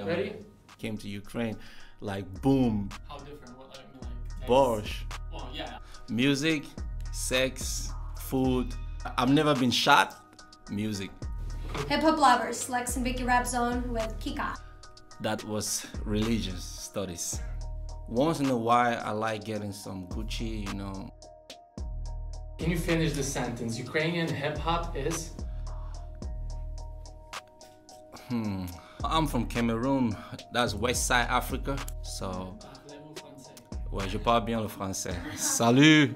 Yeah, ready? Man. Came to Ukraine, like boom. How different? What, like Borscht. Oh yeah. Music, sex, food. I've never been shot. Music. Hip Hop Lovers, Lex and Vikki Rap Zone with Kika. That was religious studies. Once in a while, I like getting some Gucci, you know. Can you finish the sentence? Ukrainian hip hop is? I'm from Cameroon. That's West Side Africa. So. Ouais, je parle bien le français. Salut!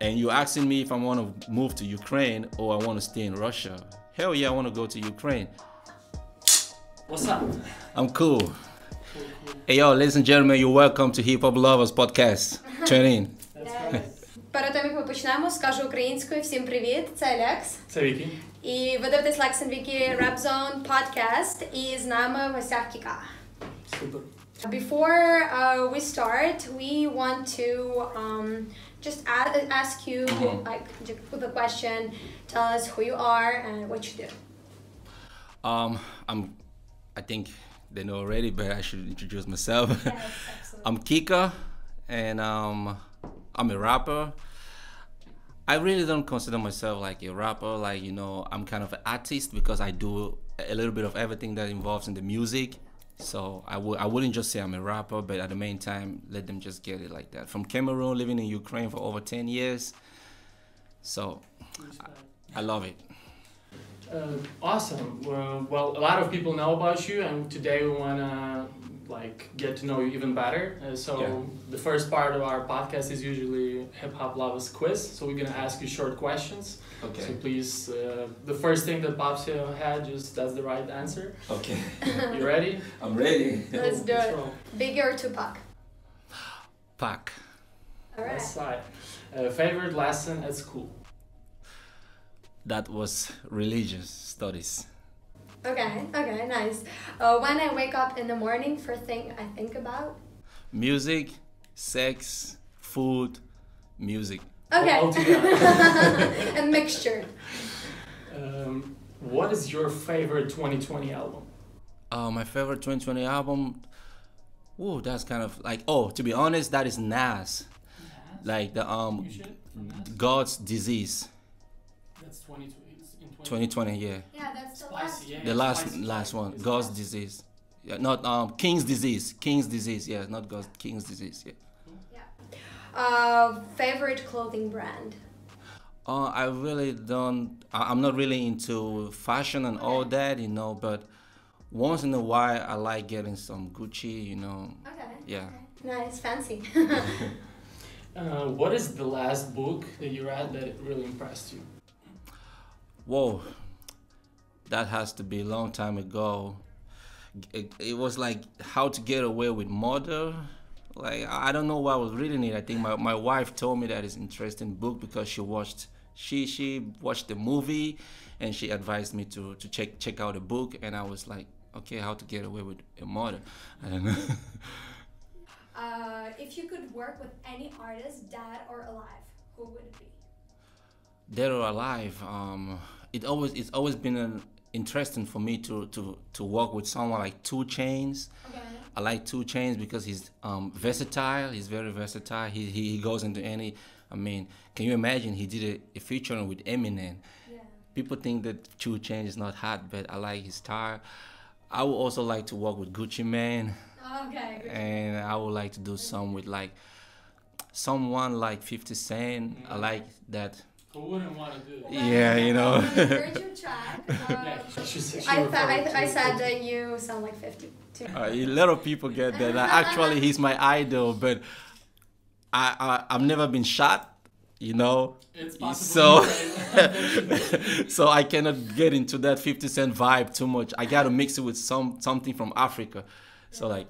And you're asking me if I want to move to Ukraine or I want to stay in Russia. Hell yeah, I want to go to Ukraine. What's up? I'm cool. Hey yo, ladies and gentlemen, you're welcome to Hip Hop Lovers podcast. Turn in. Перед тим, як ми почнемо, скажу українською. Всім привіт. Це Лекс. Це Вікі. І ви дивитесь Лекс і Вікі Rap Zone podcast. І з нами в гостях Кіка. Супер. Before we start, we want to just ask you like the question. Tell us who you are and what you do. I think they know already, but I should introduce myself. Yes, absolutely. I'm Kika, and I'm a rapper. I really don't consider myself like a rapper. Like, you know, I'm kind of an artist because I do a little bit of everything that involves in the music. So I wouldn't just say I'm a rapper, but at the main time, let them just get it like that. From Cameroon, living in Ukraine for over 10 years. So I love it. Awesome. Well, a lot of people know about you, and today we want to like get to know you even better. The first part of our podcast is usually Hip Hop Lovers quiz. So we're going to ask you short questions. Okay. So please, the first thing that pops in your head, just that's the right answer. Okay. You ready? I'm ready. Let's do it. Biggie or Tupac? Pac. All right. That's right. Favorite lesson at school? That was religious studies. Okay, okay, nice. When I wake up in the morning, first thing I think about? Music, sex, food, music. Okay. A mixture. What is your favorite 2020 album? My favorite 2020 album? Ooh, that's kind of like, oh, to be honest, that is Nas. Like the God's Disease. That's 2020, yeah. Yeah, that's the last. Yeah, the last one, God's Disease. Yeah, not King's Disease. King's Disease, yeah, not God's, King's Disease, yeah. Yeah. Favorite clothing brand? I really don't. I'm not really into fashion and all that, you know. But once in a while, I like getting some Gucci, you know. Okay. Yeah. Okay. Nice, fancy. What is the last book that you read that really impressed you? Whoa, that has to be a long time ago. It was like How to Get Away with Murder. Like, I don't know why I was reading it. I think my wife told me that it's an interesting book because she watched the movie and she advised me to check out the book, and I was like, okay, How to Get Away with a Murder. I don't know. If you could work with any artist, dead or alive, who would it be? Dead or alive, it's always been interesting for me to work with someone like 2 Chainz. Okay. I like 2 Chainz because he's versatile. He's very versatile. He goes into any. I mean, can you imagine? He did a featuring with Eminem. Yeah. People think that 2 Chainz is not hot, but I like his style. I would also like to work with Gucci Mane. Okay. Gucci. And I would like to do some with like someone like 50 Cent. Yeah. I like that. But wouldn't want to do it. Yeah, you know. I heard your track. I said that you sound like 52. A lot of people get that. Like, actually, he's my idol, but I've never been shot, you know. It's possible. So, so I cannot get into that 50 Cent vibe too much. I gotta mix it with something from Africa. So like.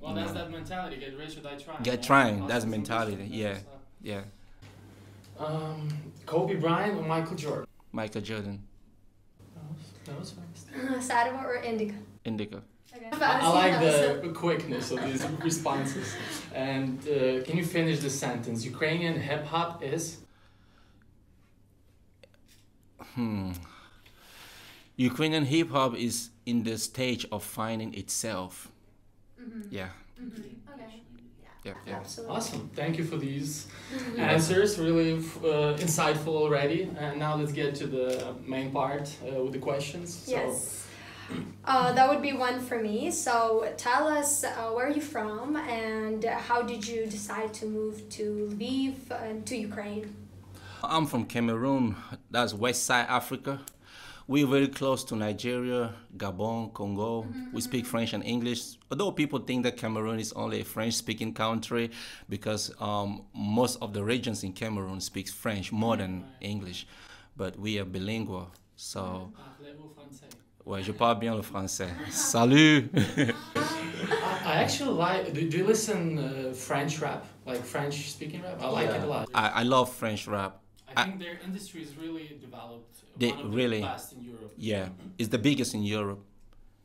Well, that's that mentality. Get rich or die trying. Get trying. That's mentality. Yeah, yeah. Kobe Bryant or Michael Jordan? Michael Jordan. That was fast. Sadova or Indica? Indica. Okay. I like the quickness of these responses. And can you finish the sentence? Ukrainian hip hop is? Ukrainian hip hop is in the stage of finding itself. Mm-hmm. Yeah. Mm-hmm. Okay. Yeah, yeah. Absolutely. Awesome. Thank you for these answers. Really insightful already. And now let's get to the main part with the questions. So. Yes. That would be one for me. So tell us where are you from and how did you decide to move to Lviv and to Ukraine? I'm from Cameroon. That's West Side Africa. We're very close to Nigeria, Gabon, Congo. Mm-hmm. We speak French and English. Although people think that Cameroon is only a French-speaking country because most of the regions in Cameroon speaks French more than English. But we are bilingual, so... Ouais, je parle bien le français. Salut! I actually like... Do you listen French rap? Like French-speaking rap? I like it a lot. I love French rap. I think their industry is really developed. They really, best in Europe. Yeah, it's the biggest in Europe.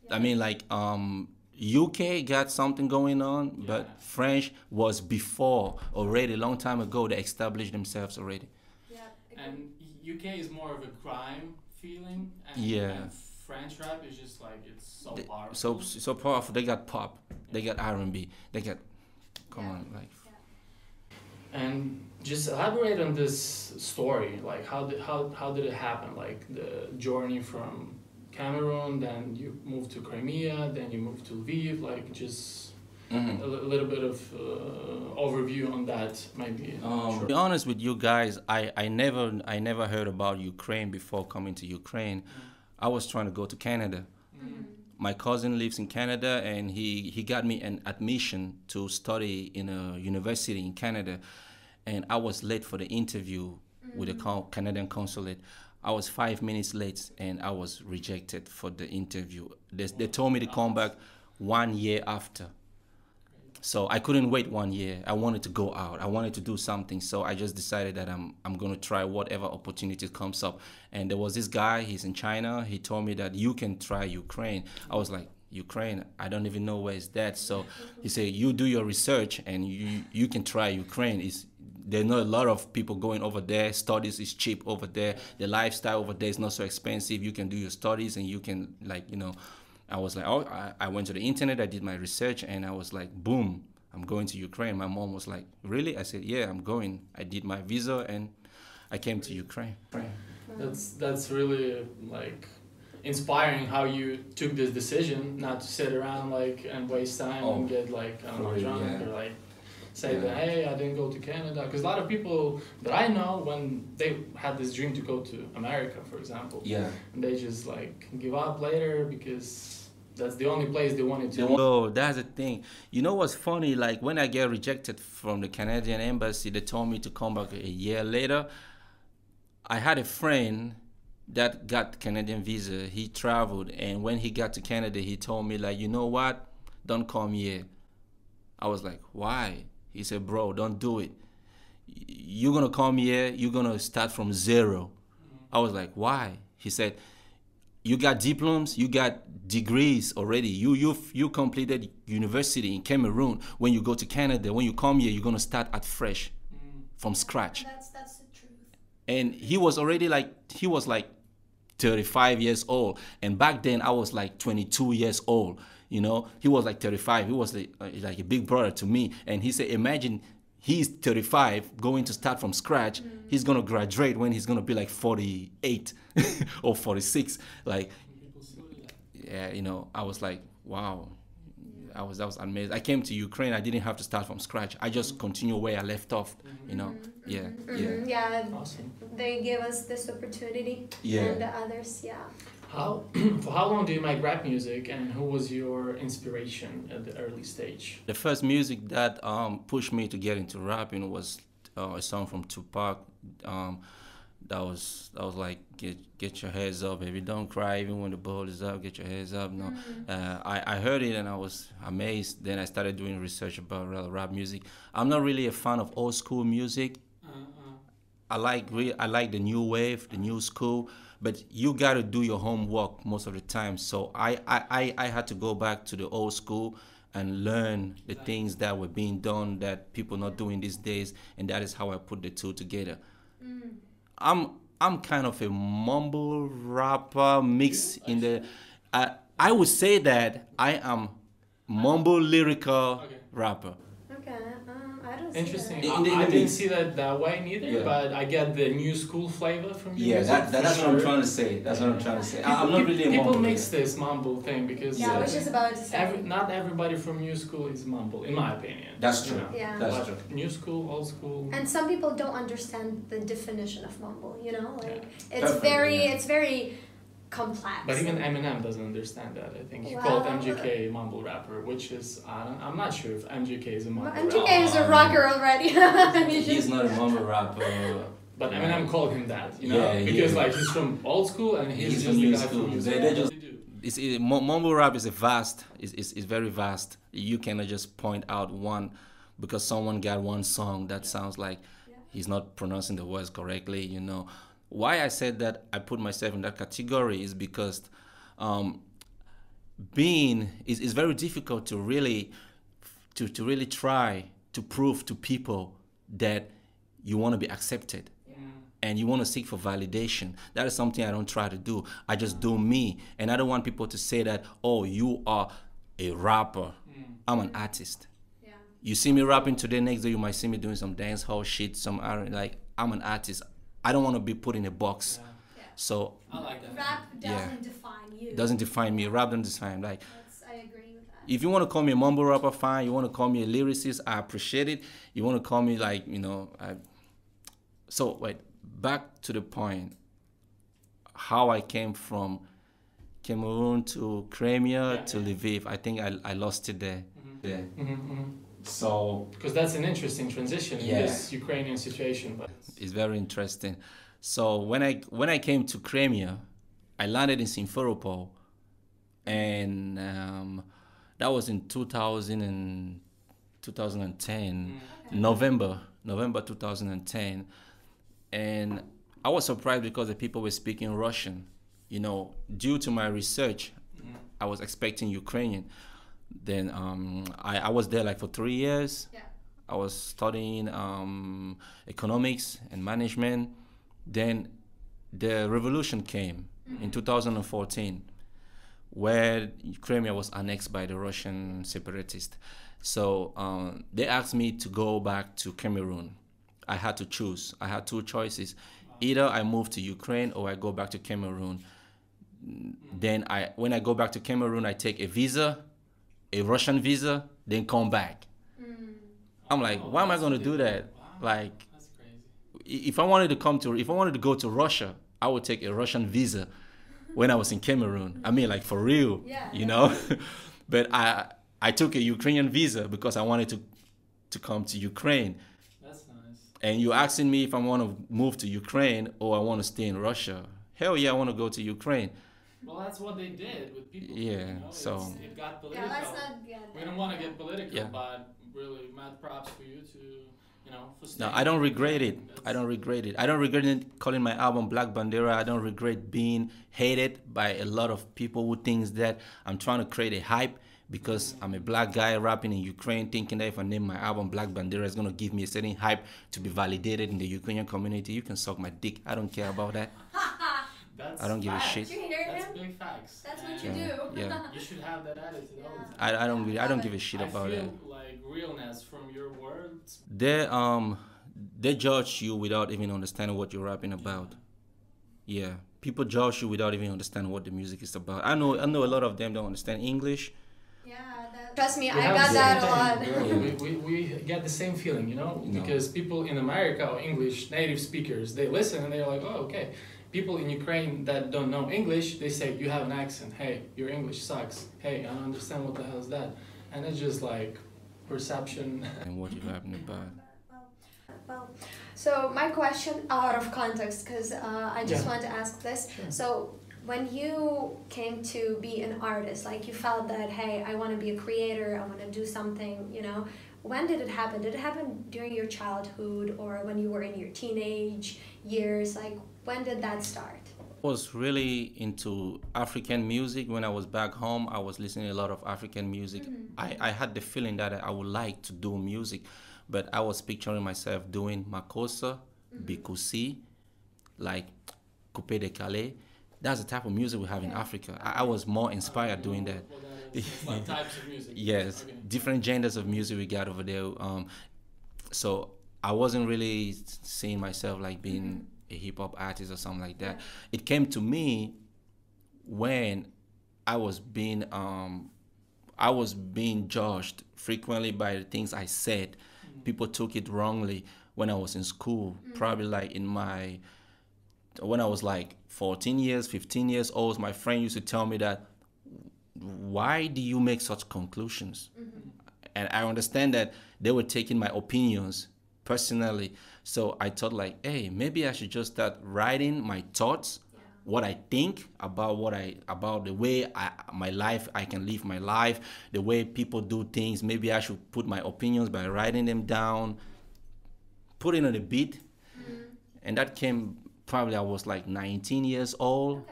Yeah. I mean, like UK got something going on, but French was before already a long time ago. They established themselves already. Yeah, and UK is more of a grime feeling. And, and French rap is just like it's so powerful. So powerful. They got pop. Yeah. They got R&B. They got come on, like. And just elaborate on this story, like how did it happen? Like the journey from Cameroon, then you moved to Crimea, then you moved to Lviv, like just a little bit of overview on that, maybe. Sure. To be honest with you guys, I never heard about Ukraine before coming to Ukraine. I was trying to go to Canada. My cousin lives in Canada, and he got me an admission to study in a university in Canada, and I was late for the interview with the Canadian consulate. I was 5 minutes late, and I was rejected for the interview. They told me to come back 1 year after. So I couldn't wait 1 year. I wanted to go out. I wanted to do something. So I just decided that I'm going to try whatever opportunity comes up. And there was this guy, he's in China. He told me that you can try Ukraine. I was like, Ukraine? I don't even know where is that. So he said, you do your research and you can try Ukraine. There's not a lot of people going over there. Studies is cheap over there. The lifestyle over there is not so expensive. You can do your studies and you can, like, you know, I was like, oh, I went to the internet, I did my research, and I was like, boom, I'm going to Ukraine. My mom was like, really? I said, yeah, I'm going. I did my visa, and I came to Ukraine. That's really, like, inspiring how you took this decision not to sit around, like, and waste time and get, like, drunk or, like, say that, hey, I didn't go to Canada. Because a lot of people that I know, when they had this dream to go to America, for example, and they just like give up later because that's the only place they wanted to go. Oh, that's the thing. You know what's funny? Like when I get rejected from the Canadian embassy, they told me to come back a year later. I had a friend that got Canadian visa. He traveled, and when he got to Canada, he told me like, you know what? Don't come here. I was like, why? He said, bro, don't do it. You're going to come here. You're going to start from zero. I was like, why? He said, you got diplomas. You got degrees already. You completed university in Cameroon. When you go to Canada, when you come here, you're going to start at fresh from scratch. That's the truth. And he was already like, he was like 35 years old. And back then I was like 22 years old. You know, he was like 35. He was like a big brother to me. And he said, imagine he's 35 going to start from scratch. He's going to graduate when he's going to be like 48 or 46. Like, yeah, you know, I was like, wow, I was amazed. I came to Ukraine. I didn't have to start from scratch. I just continue where I left off, you know. Awesome. They gave us this opportunity and the others, for how long do you make rap music, and who was your inspiration at the early stage? The first music that pushed me to get into rapping was a song from Tupac. That was like get your heads up, baby, don't cry even when the ball is up. Get your heads up. No, I heard it and I was amazed. Then I started doing research about rap music. I'm not really a fan of old school music. I like the new wave, the new school. But you gotta do your homework most of the time. So I had to go back to the old school and learn the things that were being done that people not doing these days, and that is how I put the two together. I'm I'm kind of a mumble rapper mix in the... I would say that I am mumble lyrical rapper. Okay, I don't see interesting. That. I didn't see that that way neither, but I get the new school flavor from you. Yeah, that's what I'm trying to say. That's what I'm trying to say. I'm not really a mumble. People mix this mumble thing because... Yeah, which is about to say. Not everybody from new school is mumble, in my opinion. That's true. You know? Yeah. That's true. New school, old school. And some people don't understand the definition of mumble, you know? Like, it's very... complex. But even Eminem doesn't understand that. I think he called MGK mumble rapper, which is I'm not sure if MGK is a mumble rapper. MGK is a rocker already. He's not a mumble rapper. But Eminem called him that, you know, because like he's from old school and he's just the guy from new school. Mumble rap is a vast. It's very vast. You cannot just point out one because someone got one song that sounds like he's not pronouncing the words correctly, you know. Why I said that I put myself in that category is because it's very difficult to really really try to prove to people that you want to be accepted and you want to seek for validation. That is something I don't try to do. I just do me, and I don't want people to say that, oh, you are a rapper. I'm an artist. You see me rapping today, next day you might see me doing some dance hall shit, some like I'm an artist. I don't want to be put in a box. So I like that. Rap doesn't define you. Doesn't define me. Rap doesn't define like. I agree with that. If you want to call me a mumble rapper, fine. You want to call me a lyricist, I appreciate it. You want to call me like, you know, so wait, back to the point. How I came from Cameroon to Crimea to Lviv. I think I lost it there. So, because that's an interesting transition in this Ukrainian situation, but it's very interesting. So when I came to Crimea, I landed in Simferopol, and that was in 2010, November 2010, and I was surprised because the people were speaking Russian. You know, due to my research, I was expecting Ukrainian. Then I was there like for 3 years. I was studying economics and management. Then the revolution came in 2014, where Crimea was annexed by the Russian separatists. So they asked me to go back to Cameroon. I had to choose. I had two choices. Either I move to Ukraine or I go back to Cameroon. Then when I go back to Cameroon, I take a visa, a Russian visa, then come back. I'm like, why am I going to do that? Like, that's crazy. If I wanted to go to Russia, I would take a Russian visa when I was in Cameroon. I mean, like, for real, you know? But I took a Ukrainian visa because I wanted to come to Ukraine. That's nice. And you're asking me if I want to move to Ukraine or I want to stay in Russia. Hell yeah, I want to go to Ukraine. Well, that's what they did with people. Yeah, you know? It got political. Yeah, we don't want to get political, but really, mad props for you to, you know. No, I don't regret it. I don't regret it. I don't regret calling my album Black Bandera. I don't regret being hated by a lot of people who thinks that I'm trying to create a hype because I'm a black guy rapping in Ukraine, thinking that if I name my album Black Bandera, it's going to give me a certain hype to be validated in the Ukrainian community. You can suck my dick. I don't care about that. That's I don't give a shit. That's big facts. That's what you do. You should have that attitude all the time. I don't give a shit about it. I feel like realness from your words. They judge you without even understanding what you're rapping about. Yeah. People judge you without even understanding what the music is about. I know a lot of them don't understand English. Yeah, trust me, I got that a lot. We get the same feeling, you know? Because people in America or English native speakers, they listen and they're like, oh, okay. People in Ukraine that don't know English, they say, you have an accent, hey, your English sucks, hey, I don't understand what the hell is that. And it's just like perception. And what you happened about? Well, so my question out of context, because I just want to ask this. Sure. So when you came to be an artist, like you felt that, hey, I want to be a creator, I want to do something, you know, when did it happen? Did it happen during your childhood or when you were in your teenage years? Like, when did that start? I was really into African music. When I was back home, I was listening to a lot of African music. I had the feeling that I would like to do music, but I was picturing myself doing Makosa, Bikusi, like Coupe de Calais. That's the type of music we have in Africa. I was more inspired doing that. Like types of music. Yes, okay. Different genders of music we got over there. So I wasn't really seeing myself like being a hip hop artist or something like that. It came to me when I was being judged frequently by the things I said. People took it wrongly when I was in school, probably like in my, when I was like 14 years, 15 years old, my friend used to tell me that, why do you make such conclusions? And I understand that they were taking my opinions personally. So I thought like, hey, maybe I should just start writing my thoughts, what I think about the way I can live my life, the way people do things. Maybe I should put my opinions by writing them down, put it on a beat. And that came, probably I was like 19 years old.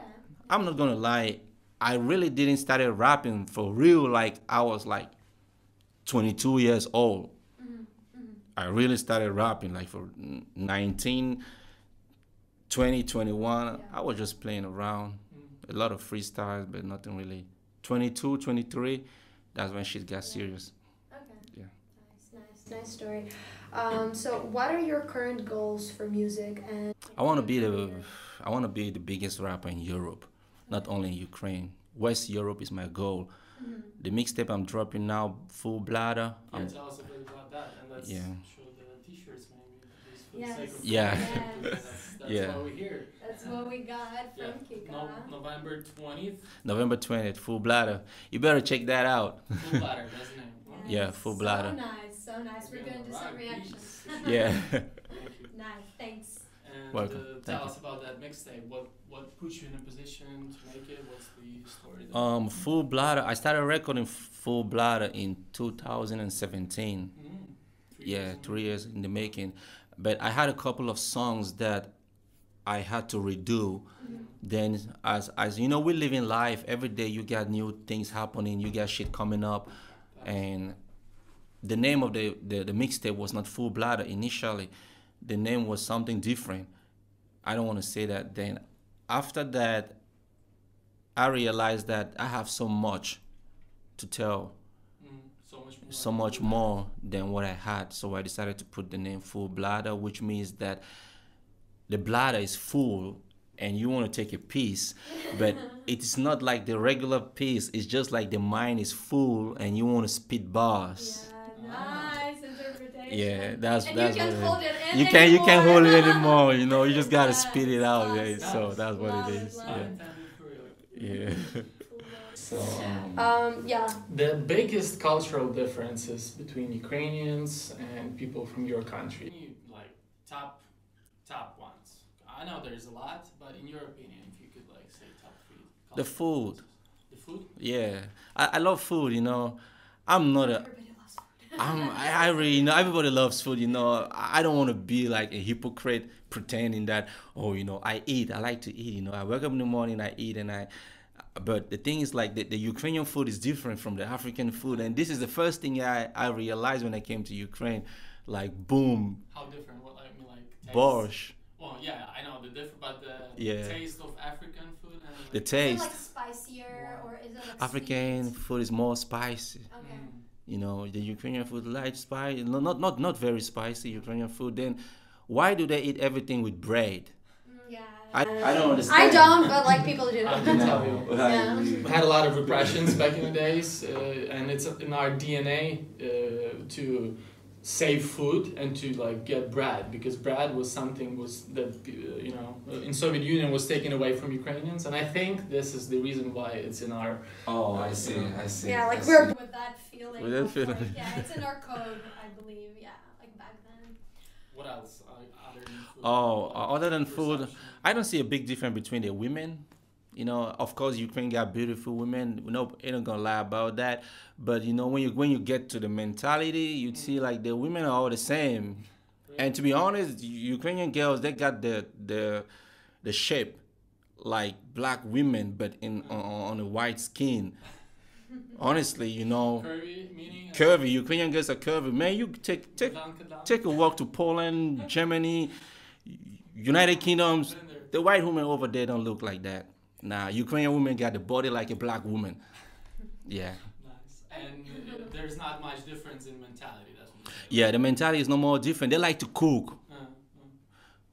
I'm not gonna lie, I really didn't start rapping for real, like I was like 22 years old. I really started rapping like for 19, 20, 21. I was just playing around, a lot of freestyles, but nothing really. 22, 23, that's when shit got serious. Nice story. So what are your current goals for music? And I want to be the biggest rapper in Europe, not only in Ukraine. West Europe is my goal. The mixtape I'm dropping now, Full Bladder. Yeah, tell us a bit about that, and let's show the t-shirts maybe. That's what we hear. That's what we got from Kika. November 20th. November 20th, Full Bladder. You better check that out. Full Bladder, that's the name. Yeah, Full Bladder. So nice, so nice. We're going to do some reactions. Nice, thanks. And welcome. Tell us about that mixtape. What put you in a position to make it? What's the story there? Full Bladder. I started recording Full Bladder in 2017. 3 years in the making. But I had a couple of songs that I had to redo. Then, as you know, we live in life. Every day you got new things happening. You got shit coming up. And the name of the mixtape was not Full Bladder initially. The name was something different. I don't want to say that then. After that, I realized that I have so much to tell. So much more than what I had. So I decided to put the name Full Bladder, which means that the bladder is full and you want to take a piece, but it's not like the regular piece. It's just like the mind is full and you want to spit bars. Nice interpretation. That's you can't hold it anymore. You can't hold it anymore. You know, you just gotta spit it out. So that's what it is. So, the biggest cultural differences between Ukrainians and people from your country. Like top one. I know there's a lot, but in your opinion, if you could like say top three. The food. The food? Yeah. I love food, you know. I'm not a... Everybody loves food. I really know. Everybody loves food, you know. I don't want to be like a hypocrite pretending that, oh, you know, I eat. I like to eat, you know. I wake up in the morning, I eat, and I... But the thing is like the Ukrainian food is different from the African food. And this is the first thing I realized when I came to Ukraine. Like, boom. How different? What, I mean, like... Borscht. Oh yeah, I know the difference, but the taste of African food and like, the taste. Is it like spicier or is it like African sweet? Food is more spicy. Okay. You know, the Ukrainian food light spice, not very spicy Ukrainian food. Then why do they eat everything with bread? I don't understand. I don't, but like people do. I can tell you. We had a lot of repressions back in the days, and it's in our DNA to save food and to like get bread, because bread was something that you know in Soviet Union was taken away from Ukrainians, and I think this is the reason why it's in our. Oh, I see, I see. Yeah, like we're with that feeling. With that feeling. Like, it's in our code, I believe. Yeah, like back then. What else? Other than food? Other than food, I don't see a big difference between the women. You know, of course, Ukraine got beautiful women. No, I ain't gonna lie about that. But you know, when you get to the mentality, you'd see like the women are all the same. And to be honest, Ukrainian girls, they got the shape like black women, but on a white skin. Honestly, you know, curvy, meaning curvy. Ukrainian girls are curvy. Man, you take a walk to Poland, Germany. United Kingdom's, the white women over there don't look like that. Nah, Ukrainian women got the body like a black woman. Yeah. Nice. And there's not much difference in mentality. That's what yeah, the mentality is no more different. They like to cook.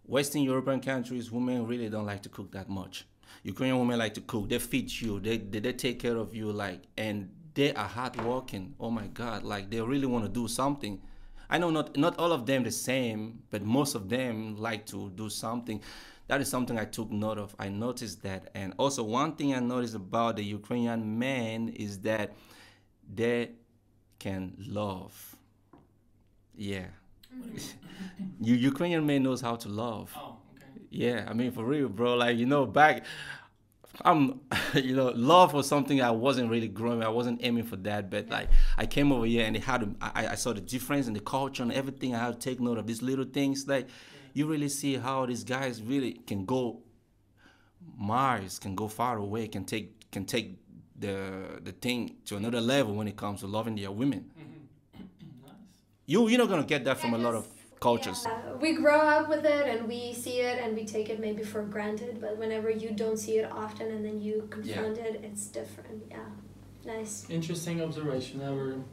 Western European countries, women really don't like to cook that much. Ukrainian women like to cook. They feed you. They take care of you. Like, and they are hardworking. Oh my God! Like, they really want to do something. I know not all of them the same, but most of them like to do something. That is something I took note of. I noticed that. And also one thing I noticed about the Ukrainian men is that they can love. Yeah. You Ukrainian man knows how to love. Oh, okay. Yeah, I mean, for real, bro. Like, you know, back, you know, love was something I wasn't really growing. I wasn't aiming for that. But like, I came over here and it had, I saw the difference in the culture and everything. I had to take note of these little things. Like, you really see how these guys really can go miles, can go far away, can take the thing to another level when it comes to loving their women. You're not going to get that from a lot of cultures. Yeah. We grow up with it and we see it and we take it maybe for granted, but whenever you don't see it often and then you confront it, it's different. Yeah. Nice. Interesting observation. Never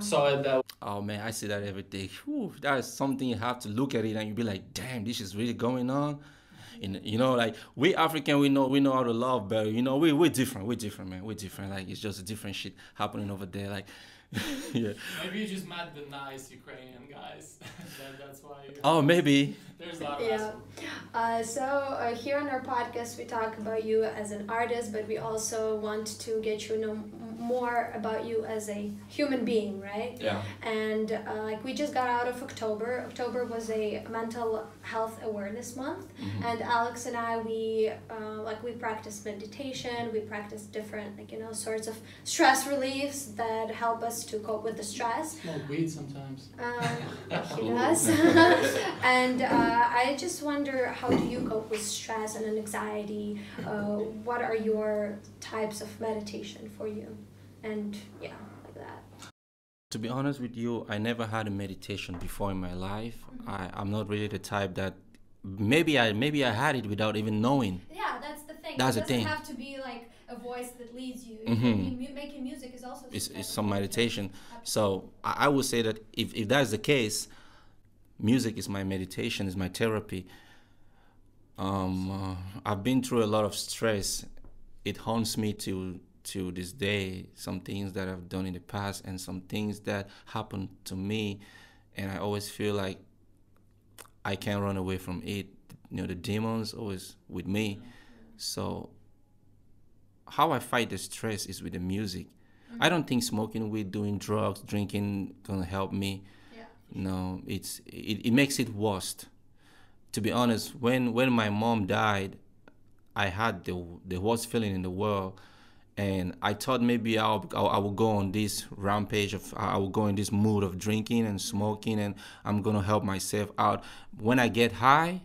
saw it that way. Oh man, I see that every day. Whew, that is something you have to look at it and you be like, damn, this is really going on. And, you know, like, we African, we know how to love, but you know, we're different, man. We're different. Like, it's just a different shit happening over there. Like, yeah. Maybe you just met the nice Ukrainian guys. That's why. Oh, maybe. There's a lot of So here on our podcast, we talk about you as an artist, but we also want to get you know more about you as a human being, right? Yeah. And like, we just got out of October. October was a mental health awareness month, and Alex and I, we practice meditation. We practice different, like, you know, sorts of stress reliefs that help us to cope with the stress. Smoke weed sometimes. He does. And I just wonder, how do you cope with stress and anxiety? What are your types of meditation for you? And yeah, like that. To be honest with you, I never had a meditation before in my life. I'm not really the type that, maybe I had it without even knowing. Yeah, that's the thing. That's the thing. It doesn't have to be like a voice that leads you. Making music is also it's some meditation. So I would say that if that's the case, music is my meditation, is my therapy. I've been through a lot of stress. It haunts me to this day, some things that I've done in the past and some things that happened to me, and I always feel like I can't run away from it. You know, the demons always with me. So how I fight the stress is with the music. I don't think smoking weed, doing drugs, drinking gonna help me. Yeah. No, it makes it worse. To be honest, when my mom died, I had the worst feeling in the world. And I thought maybe I will go on this rampage of, I will go in this mood of drinking and smoking, and I'm going to help myself out. When I get high,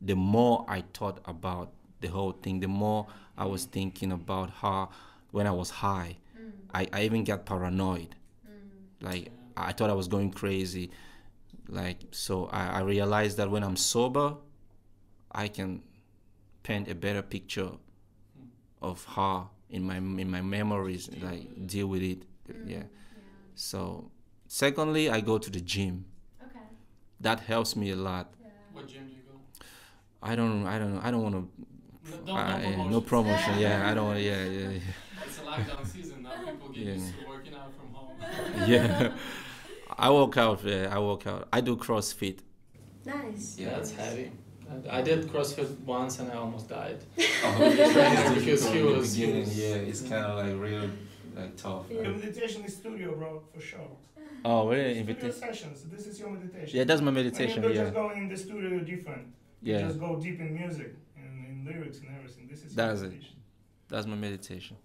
the more I thought about the whole thing, the more I was thinking about her when I was high. I even got paranoid. Like, I thought I was going crazy. Like, so I realized that when I'm sober, I can paint a better picture of her. In my memories, like, deal with it, yeah. So, secondly, I go to the gym. Okay. That helps me a lot. Yeah. What gym do you go? I don't want to. No promotion. Yeah, I don't want. Yeah. It's a lockdown season now. People get used to working out from home. Yeah. I work out. Yeah, I work out. I do CrossFit. Nice. Yeah, that's heavy. I did CrossFit once and I almost died. Because he was it's kind of like real, like, tough. Yeah. Your meditation is studio, bro, for sure. Oh, really? Studio sessions. This is your meditation. Yeah, that's my meditation. You're just going in the studio, you're different. Yeah. You just go deep in music and in lyrics and everything. This is your meditation. That's my meditation.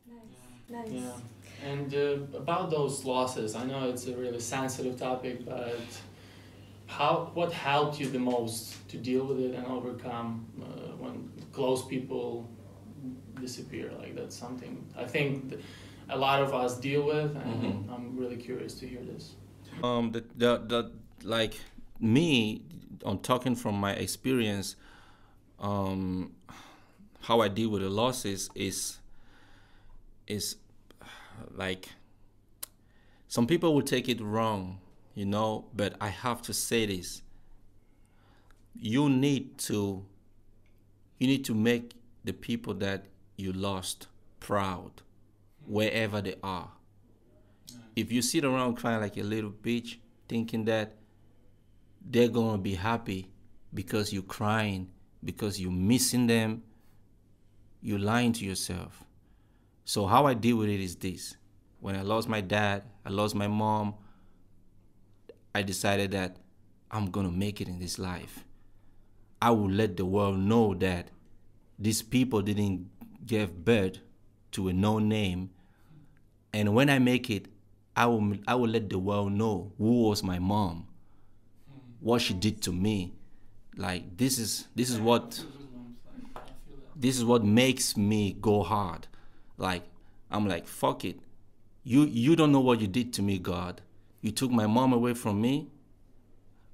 Nice. Yeah. And about those losses, I know it's a really sensitive topic, but what helped you the most to deal with it and overcome when close people disappear? Like, that's something I think a lot of us deal with, and I'm really curious to hear this. Like, me, on talking from my experience, how I deal with the losses is like, some people will take it wrong, you know, but I have to say this. You need to make the people that you lost proud wherever they are. If you sit around crying like a little bitch, thinking that they're gonna be happy because you're crying, because you're missing them, you're lying to yourself. So how I deal with it is this. When I lost my dad, I lost my mom, I decided that I'm gonna make it in this life. I will let the world know that these people didn't give birth to a no name. And when I make it, I will let the world know who was my mom, what she did to me. Like, this is what makes me go hard. Like, I'm like, fuck it. You don't know what you did to me, God. You took my mom away from me.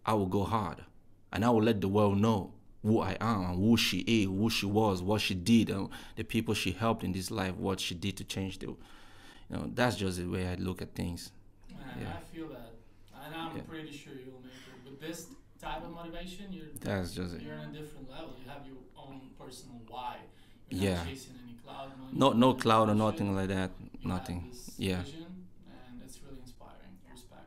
I will go hard. And I will let the world know who I am, and who she is, who she was, what she did, and the people she helped in this life, what she did to change the, you know, that's just the way I look at things. Yeah. I feel that. And I'm pretty sure you'll make it. With this type of motivation, you're on a different level. You have your own personal why. You're not chasing any cloud. No cloud or nothing like that. Nothing. Vision, and it's really inspiring. Respect.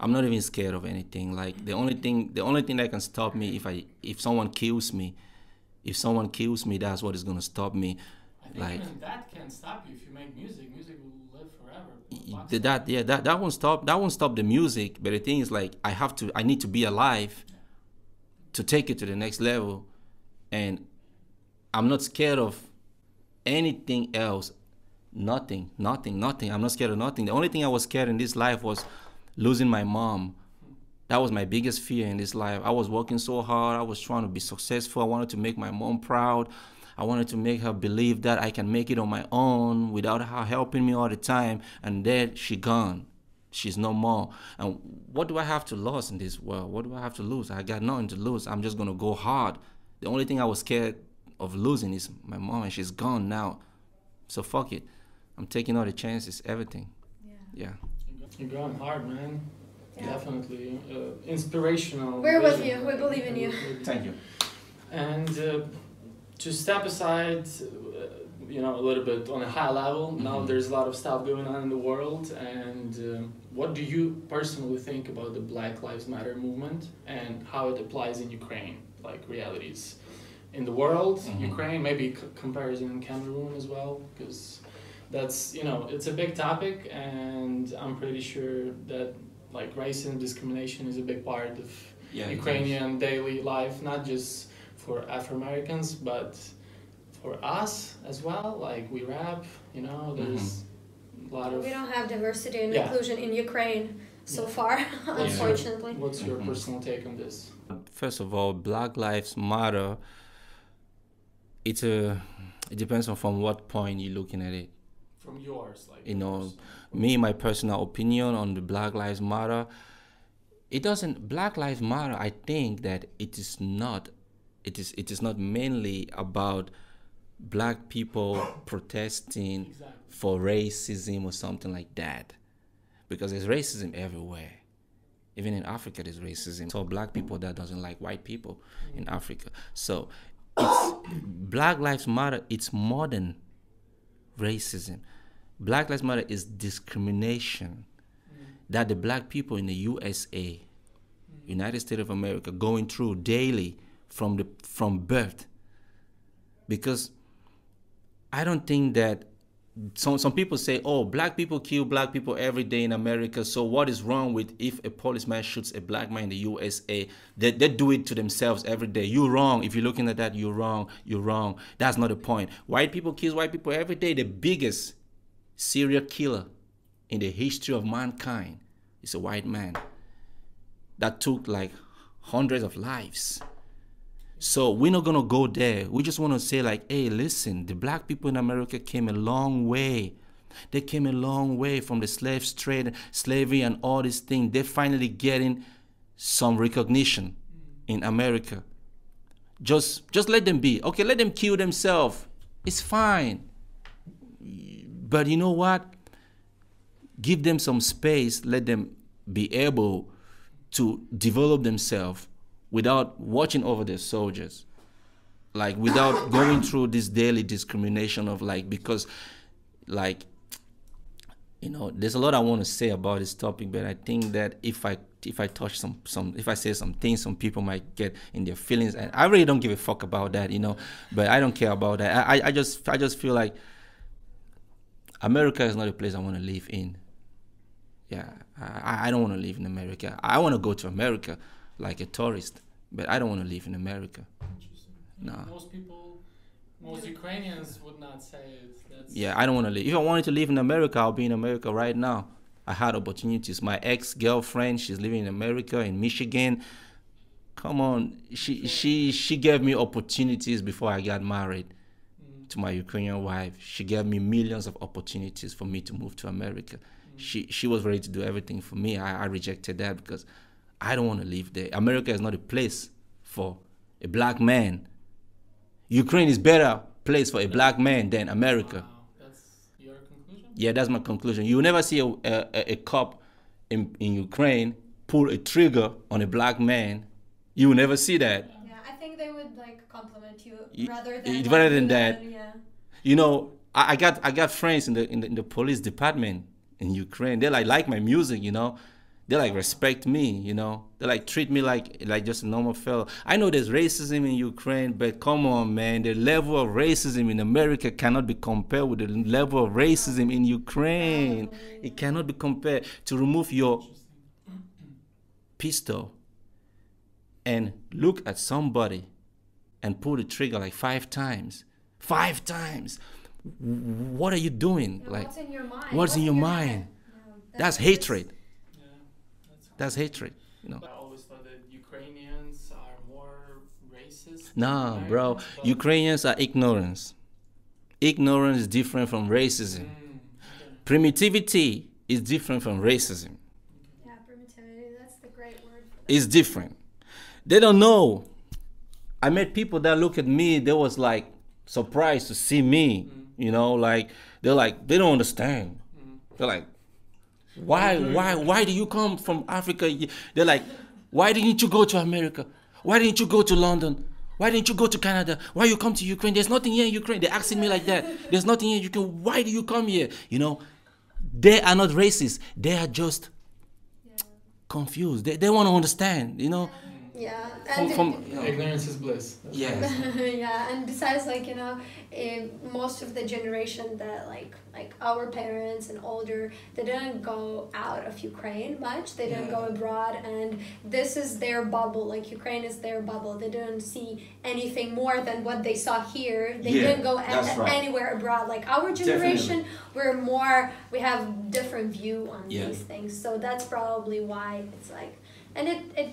I'm not even scared of anything. Like, the only thing that can stop me, if someone kills me, that's what is gonna stop me. I think, like, even that can stop you if you make music. Music will live forever. That won't stop the music. But the thing is, like, I need to be alive to take it to the next level, and I'm not scared of anything else. Nothing. I'm not scared of nothing. The only thing I was scared in this life was losing my mom. That was my biggest fear in this life. I was working so hard. I was trying to be successful. I wanted to make my mom proud. I wanted to make her believe that I can make it on my own without her helping me all the time. And then she's gone. She's no more. And what do I have to lose in this world? What do I have to lose? I got nothing to lose. I'm just going to go hard. The only thing I was scared of losing is my mom, and she's gone now. So fuck it. I'm taking all the chances, everything. Yeah. You're going hard, man. Yeah. Definitely inspirational. We're with you. We believe in you. Thank you. And to step aside, you know, a little bit on a high level. Mm-hmm. Now there's a lot of stuff going on in the world. And what do you personally think about the Black Lives Matter movement and how it applies in Ukraine, like realities in the world, mm-hmm. Ukraine, maybe comparison in Cameroon as well, because that's, you know, it's a big topic, and I'm pretty sure that, like, race and discrimination is a big part of Ukrainian daily life, not just for Afro-Americans, but for us as well. Like, we rap, you know, there's a lot of... We don't have diversity and inclusion in Ukraine so far, unfortunately. What's your personal take on this? First of all, Black Lives Matter, it depends on from what point you're looking at it. From yours, like, you know, me, my personal opinion on the Black Lives Matter, Black Lives Matter, I think that it is not mainly about black people protesting for racism or something like that, because there's racism everywhere. Even in Africa, there's racism. So black people that doesn't like white people in Africa. So it's Black Lives Matter, it's more than racism. Black Lives Matter is discrimination that the black people in the USA, United States of America, going through daily from birth. Because I don't think that some people say, oh, black people kill black people every day in America, so what is wrong with if a policeman shoots a black man in the USA? They do it to themselves every day. You're wrong. If you're looking at that, you're wrong. That's not the point. White people kill white people every day. The biggest serial killer in the history of mankind is a white man that took like hundreds of lives. So we're not gonna go there. We just wanna say, like, hey, listen, the black people in America came a long way. They came a long way from the slave trade, slavery, and all these things. They're finally getting some recognition in America. Just let them be. Okay, let them kill themselves. It's fine. But you know what? Give them some space. Let them be able to develop themselves without watching over their soldiers. Like, without going through this daily discrimination of, like, because, like, you know, there's a lot I want to say about this topic, but I think that if I touch if I say some things, some people might get in their feelings, and I really don't give a fuck about that, you know. But I don't care about that. I just feel like America is not a place I want to live in. Yeah, I don't want to live in America. I want to go to America like a tourist, but I don't want to live in America. No. Most people, most Ukrainians would not say it. That's... Yeah, I don't want to live. If I wanted to live in America, I'll be in America right now. I had opportunities. My ex-girlfriend, she's living in America, in Michigan. Come on, she gave me opportunities before I got married to my Ukrainian wife. She gave me millions of opportunities for me to move to America. She was ready to do everything for me. I rejected that because I don't want to live there. America is not a place for a black man. Ukraine is better place for a black man than America. Wow. That's your conclusion? Yeah, that's my conclusion. You will never see a cop in Ukraine pull a trigger on a black man. You will never see that. Yeah, I think they would like compliment you rather than that. Yeah. You know, I got friends in the police department in Ukraine. They like my music, you know. They like respect me, you know. They like treat me like just a normal fellow. I know there's racism in Ukraine, but come on, man. The level of racism in America cannot be compared with the level of racism in Ukraine. It cannot be compared. To remove your pistol and look at somebody and pull the trigger like 5 times. 5 times. What are you doing? Like, what's in your mind? What's in your mind? No, that's hatred. That's hatred, you know. I always thought that Ukrainians are more racist. No, bro. Ukrainians are ignorance. Ignorance is different from racism. Primitivity is different from racism. Yeah, primitivity, that's the great word for that. It's different. They don't know. I met people that look at me, they was like surprised to see me, you know, like, they don't understand. They're like, why do you come from Africa? They're like, why didn't you go to America? Why didn't you go to London? Why didn't you go to Canada? Why you come to Ukraine? There's nothing here in Ukraine. They're asking me like that. There's nothing here in Ukraine. Why do you come here? You know, they are not racist. They are just confused. They want to understand, you know. Yeah, and ignorance is bliss. Yes. Yeah, and besides, like, you know, most of the generation that like our parents and older, they didn't go out of Ukraine much. They didn't go abroad, and this is their bubble. Like, Ukraine is their bubble. They didn't see anything more than what they saw here. They didn't go anywhere abroad. Like, our generation, we're more. We have different view on these things, so that's probably why it's like, and it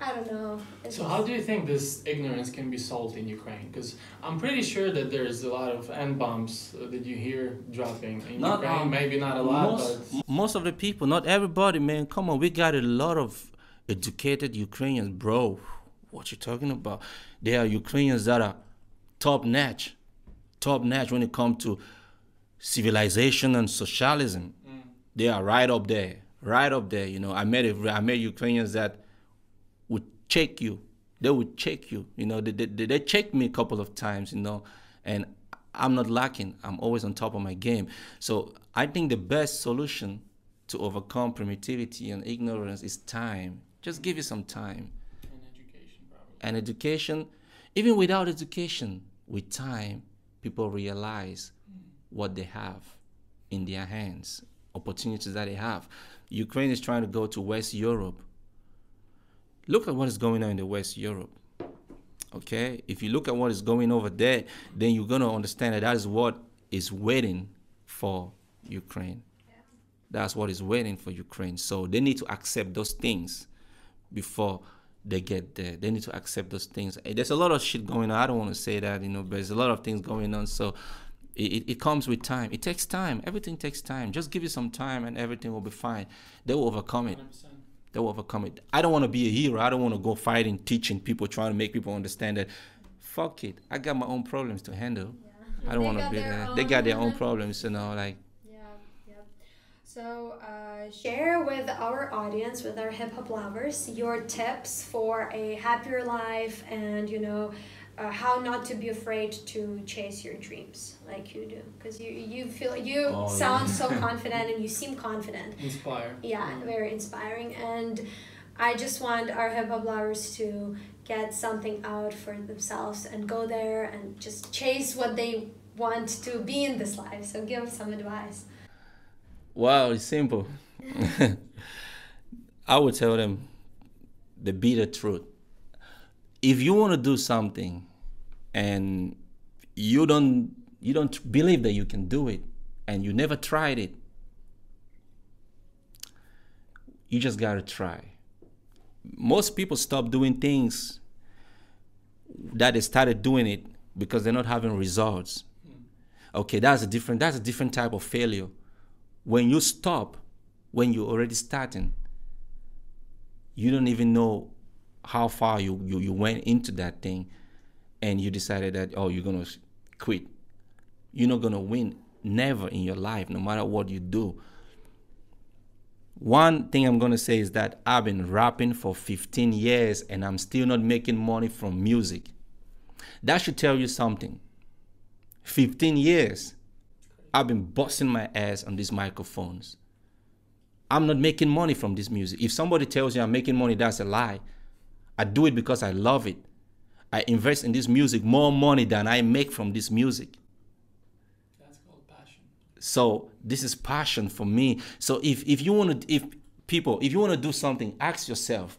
I don't know. So how do you think this ignorance can be solved in Ukraine? Because I'm pretty sure that there's a lot of N-bombs that you hear dropping in Ukraine. Maybe not a lot, but... Most of the people, not everybody, man. Come on, we got a lot of educated Ukrainians, bro. What you talking about? There are Ukrainians that are top-notch. Top-notch when it comes to civilization and socialism. They are right up there. Right up there, you know. I met Ukrainians that check you. They would check you. You know, they checked me a couple of times, you know, and I'm not lacking. I'm always on top of my game. So I think the best solution to overcome primitivity and ignorance is time. Just give it some time. And education, probably. And education, even without education, with time, people realize what they have in their hands, opportunities that they have. Ukraine is trying to go to West Europe. Look at what is going on in the West Europe, okay? If you look at what is going over there, then you're going to understand that that is what is waiting for Ukraine. Yeah. That's what is waiting for Ukraine. So they need to accept those things before they get there. They need to accept those things. There's a lot of shit going on. I don't want to say that, you know, but there's a lot of things going on. So it comes with time. It takes time. Everything takes time. Just give it some time and everything will be fine. They will overcome it. 100%. They will overcome it. I don't want to be a hero. I don't want to go fighting, teaching people, trying to make people understand that fuck it, I got my own problems to handle. Yeah. I don't want to be there. They got their own problems, you know, like. So share with our audience, with our hip-hop lovers, your tips for a happier life and, you know, how not to be afraid to chase your dreams like you do. Because you feel, you sound so confident and you seem confident. Inspired. Yeah, very inspiring. And I just want our hip-hop lovers to get something out for themselves and go there and just chase what they want to be in this life. So give some advice. Wow, it's simple. I would tell them the bitter truth. If you want to do something and you don't believe that you can do it and you never tried it, you just got to try. Most people stop doing things that they started doing it because they're not having results. Okay, that's a different type of failure. When you stop, when you're already starting, you don't even know how far you went into that thing and you decided that, oh, you're going to quit. You're not going to win, never in your life, no matter what you do. One thing I'm going to say is that I've been rapping for 15 years and I'm still not making money from music. That should tell you something. 15 years. I've been busting my ass on these microphones. I'm not making money from this music. If somebody tells you I'm making money, that's a lie. I do it because I love it. I invest in this music more money than I make from this music. That's called passion. So this is passion for me. So if you want to do something, ask yourself,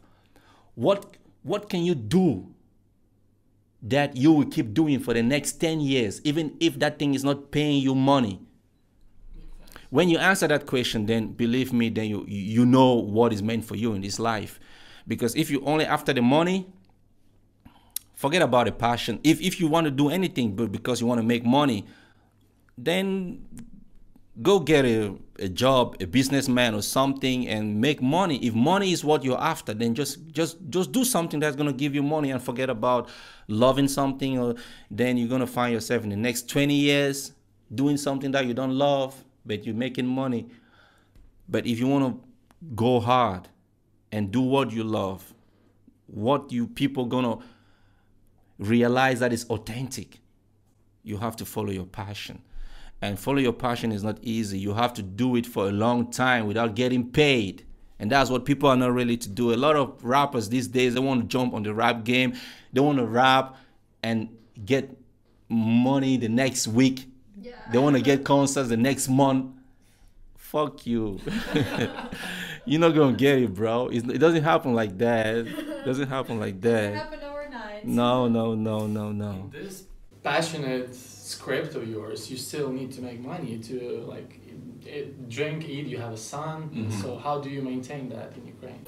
what can you do that you will keep doing for the next 10 years, even if that thing is not paying you money? When you answer that question, then believe me, then you know what is meant for you in this life. Because if you only after the money, forget about the passion. If you want to do anything but because you want to make money, then go get a job, a businessman or something, and make money. If money is what you're after, then just do something that's going to give you money and forget about loving something. Or then you're going to find yourself in the next 20 years doing something that you don't love, but you're making money. But if you want to go hard and do what you love, what you people going to realize that is authentic, you have to follow your passion. And follow your passion is not easy. You have to do it for a long time without getting paid. And that's what people are not really to do. A lot of rappers these days, they want to jump on the rap game. They want to rap and get money the next week. Yeah. They want to get concerts the next month. Fuck you. You're not going to get it, bro. It doesn't happen like that. It doesn't happen like that. It doesn't happen overnight. No, no, no, no, no. This passionate script of yours, you still need to make money to like drink, eat, you have a son. Mm-hmm. So how do you maintain that in Ukraine?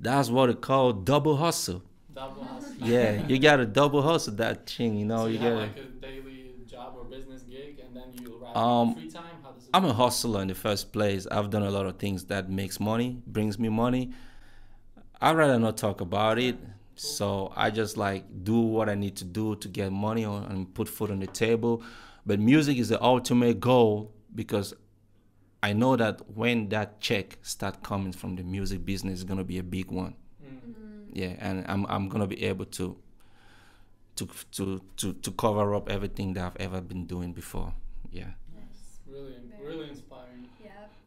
That's what it called double hustle. Double hustle. Yeah, you gotta double hustle that thing, you know. So you gotta like a daily job or business gig and then you wrap up free time. How does it work? I'm a hustler in the first place. I've done a lot of things that makes money, brings me money. I'd rather not talk about it. So I just like do what I need to do to get money on and put food on the table. But music is the ultimate goal because I know that when that check start coming from the music business, it's gonna be a big one. Mm-hmm. Yeah, and I'm gonna be able to cover up everything that I've ever been doing before. Yeah. Yes. Really, really inspiring.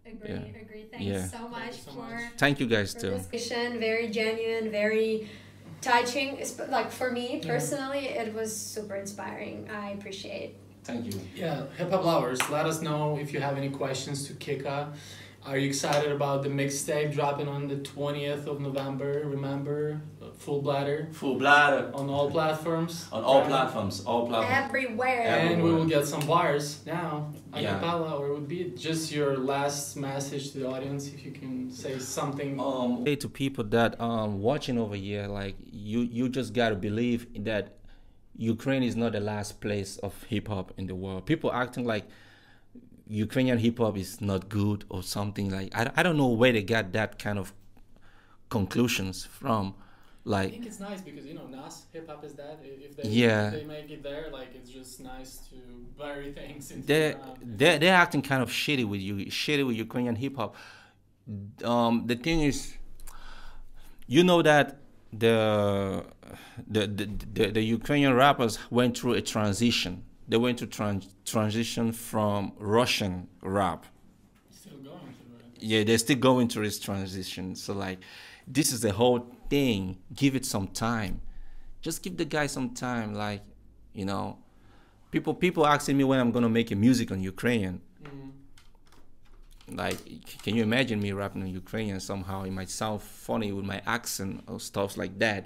Agree, yeah. Agree. Thanks so much Thank you guys too. Discussion, very genuine, very touching. Like for me personally, it was super inspiring. I appreciate. Thank you. Yeah, hip hop lovers, let us know if you have any questions to Kika. Are you excited about the mixtape dropping on the 20th of November? Remember, Full Bladder. Full Bladder on all platforms. On all platforms. All platforms. Everywhere. And we will get some bars now. Acapella, or it would be just your last message to the audience, if you can say something. Say to people that watching over here, like you just gotta believe that Ukraine is not the last place of hip hop in the world. People acting like Ukrainian hip-hop is not good or something. Like I don't know where they got that kind of conclusions from. Like, I think it's nice because, you know, Nas, hip hop is that. If they, yeah, if they make it there, like, it's just nice to bury things into they're acting kind of shitty with you, shitty with Ukrainian hip hop. The thing is, you know that the Ukrainian rappers went through a transition. They went to transition from Russian rap. Still going through it. Yeah, they're still going through this transition. So like, this is the whole thing. Give it some time. Just give the guy some time. Like, you know, people asking me when I'm gonna make a music on Ukrainian. Mm-hmm. Like, can you imagine me rapping on Ukrainian? Somehow it might sound funny with my accent or stuff like that.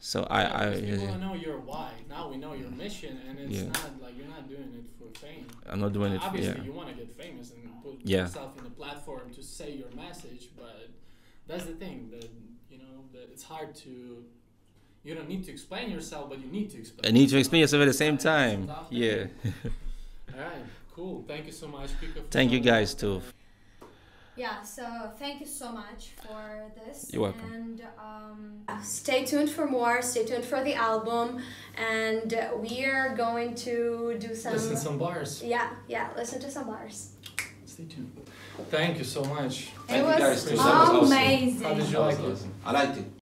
So yeah, I know your why. Now we know your mission, and it's not like you're not doing it for fame. I'm not doing it. Obviously, you want to get famous and put yourself in a platform to say your message, but that's the thing. That, you know, that it's hard to. You don't need to explain yourself, but you need to explain. I need to explain yourself at the same time. Yeah. All right. Cool. Thank you so much, Kika. Thank you guys too. Yeah, so thank you so much for this. You're welcome. And stay tuned for more. Stay tuned for the album. And we are going to do some... Listen to some bars. Yeah, yeah, listen to some bars. Stay tuned. Thank you so much. Thank you guys. It was amazing. How did you like it? I liked it.